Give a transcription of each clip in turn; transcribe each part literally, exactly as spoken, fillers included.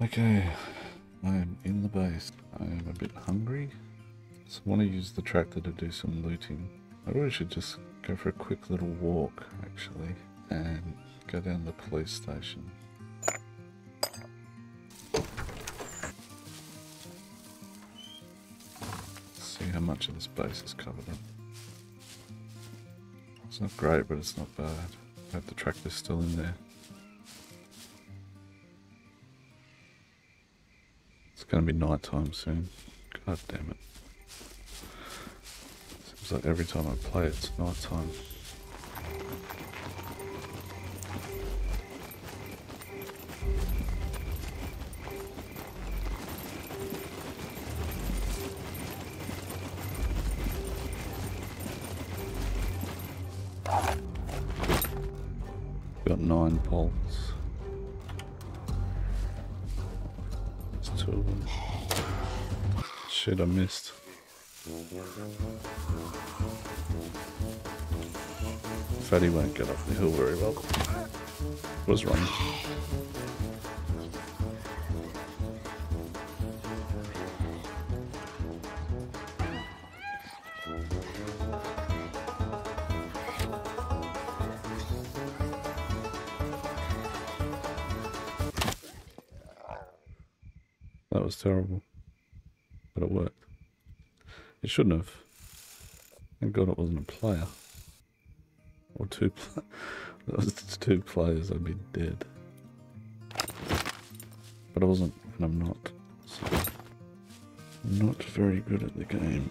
Okay, I'm in the base. I am a bit hungry, so I want to use the tractor to do some looting. I really should just go for a quick little walk, actually, and go down to the police station. See how much of this base is covered up. It's not great, but it's not bad. I hope the tractor's still in there. It's going to be night time soon. God damn it. Seems like every time I play it's night time. Got nine poles. Two of them. Shit, I missed. Fatty won't get off the hill very well. Was wrong. That was terrible, but it worked. It shouldn't have. Thank God it wasn't a player. Or two pl That was two players, I'd be dead. But I wasn't, and I'm not. So I'm not very good at the game,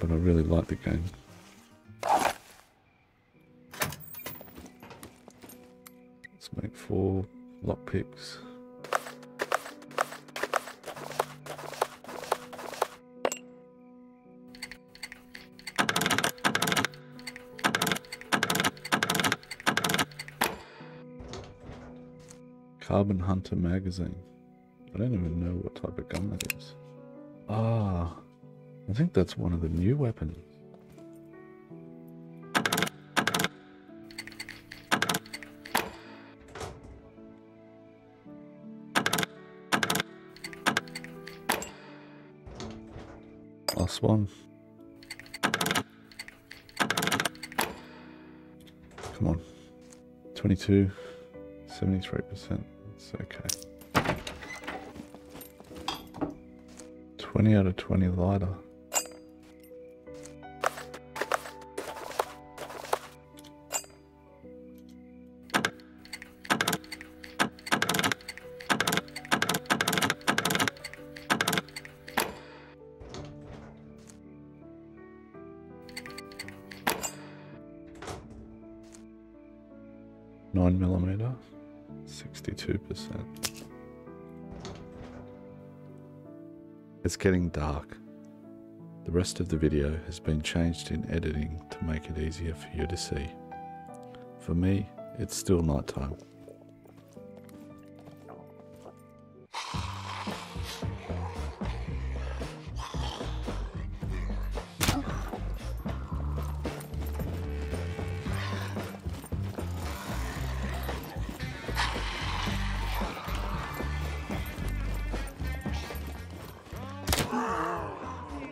but I really like the game. Let's make four lockpicks. Carbon Hunter magazine. I don't even know what type of gun that is. Ah, I think that's one of the new weapons. Last one. Come on. twenty-two, seventy-three percent. It's okay. twenty out of twenty lighter. Nine millimeter. sixty-two percent. It's getting dark. The rest of the video has been changed in editing to make it easier for you to see. For me, it's still night time.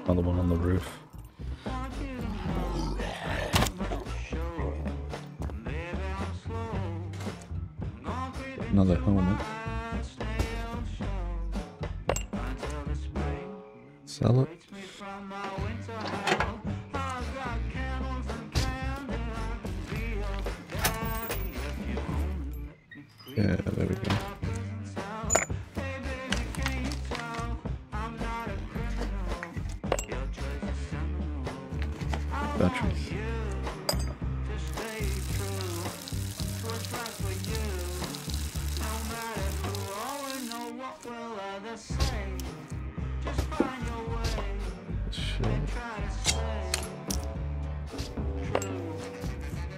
Another one on the roof. Another helmet. Sell it. Yeah, there we go. Batteries.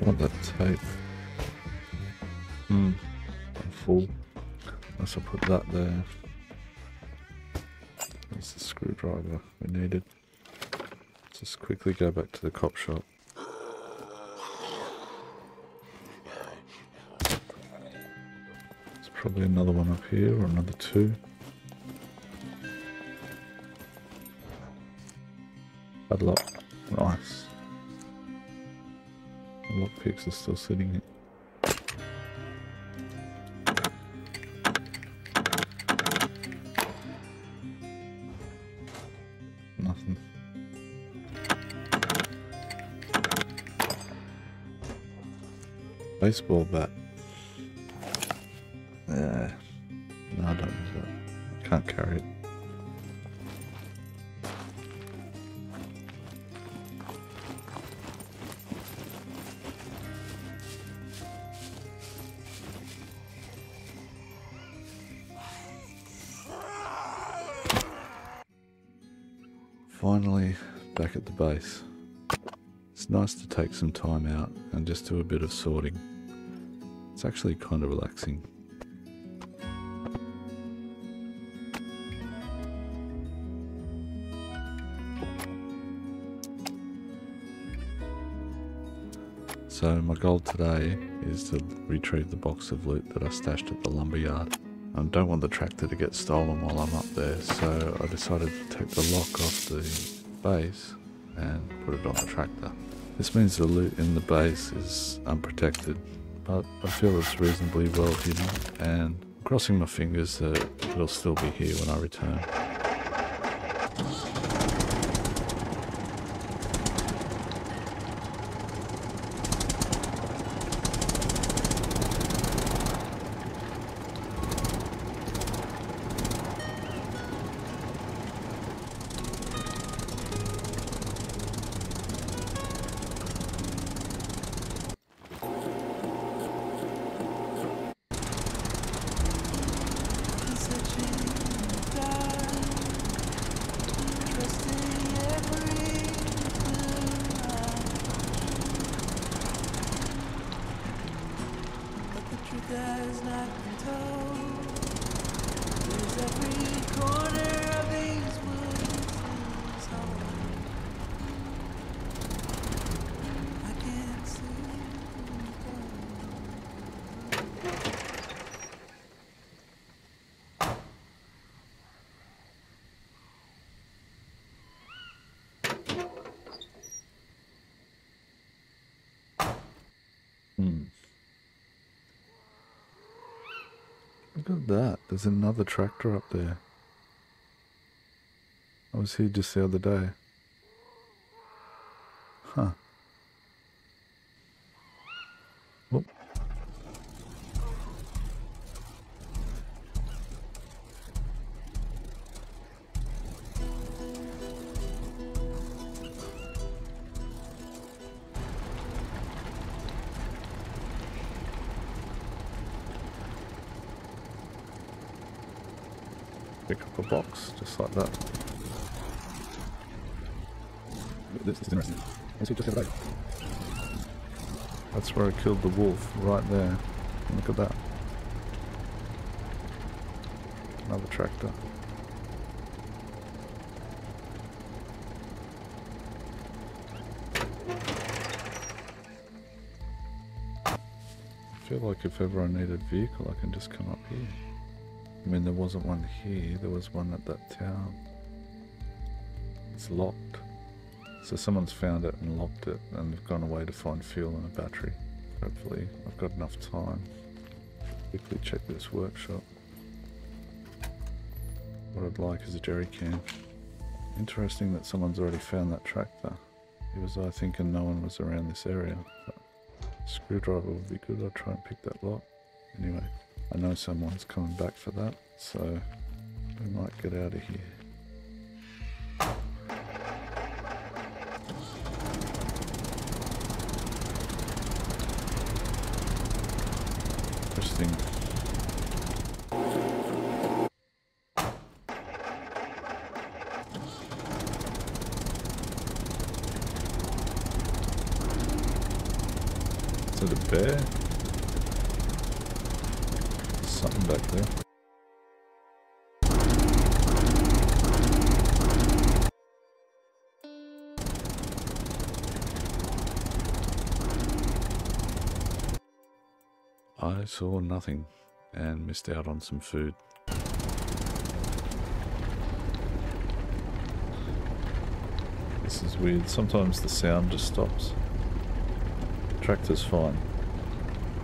What the tape? Hmm, I'm full. Unless I put that there. That's the screwdriver we needed. Just quickly go back to the cop shop. It's Probably another one up here, or another two. Padlock. Nice. The lock picks are still sitting in. Nothing. Baseball bat. Yeah. No, I don't use that. I can't carry it. Finally, back at the base. It's nice to take some time out and just do a bit of sorting. It's actually kind of relaxing. So my goal today is to retrieve the box of loot that I stashed at the lumberyard. I don't want the tractor to get stolen while I'm up there, so I decided to take the lock off the base and put it on the tractor. This means the loot in the base is unprotected, but I feel it's reasonably well hidden, and I'm crossing my fingers that it'll still be here when I return. Look at that, there's another tractor up there. I was here just the other day. Huh. Whoop. Pick up a box, just like that. This is interesting. That's where I killed the wolf, right there. Look at that. Another tractor. I feel like if ever I need a vehicle, I can just come up here. I mean, there wasn't one here, there was one at that town. It's locked. So someone's found it and locked it, and they've gone away to find fuel and a battery. Hopefully, I've got enough time. Quickly check this workshop. What I'd like is a jerry can. Interesting that someone's already found that tractor. It was, I think, and no one was around this area. But screwdriver would be good, I'll try and pick that lock. Anyway. I know someone's coming back for that, so we might get out of here. Interesting. Is it a bear? Something back there. I saw nothing. and missed out on some food. This is weird. Sometimes the sound just stops. The tractor's fine.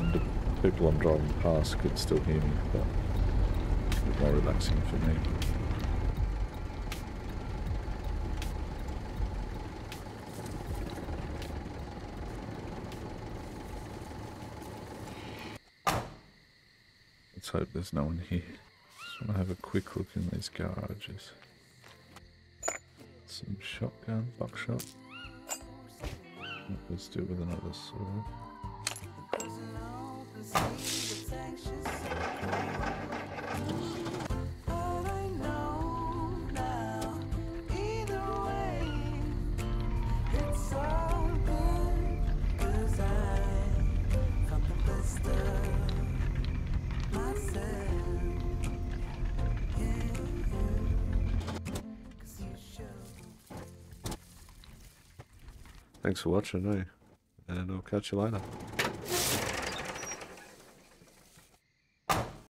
And the people I'm driving past could still hear me, but it's a bit more relaxing for me. Let's hope there's no one here. Just want to have a quick look in these garages. Some shotgun, buckshot. Let's do it with another sword. Thanks for watching, eh? And I'll catch you later.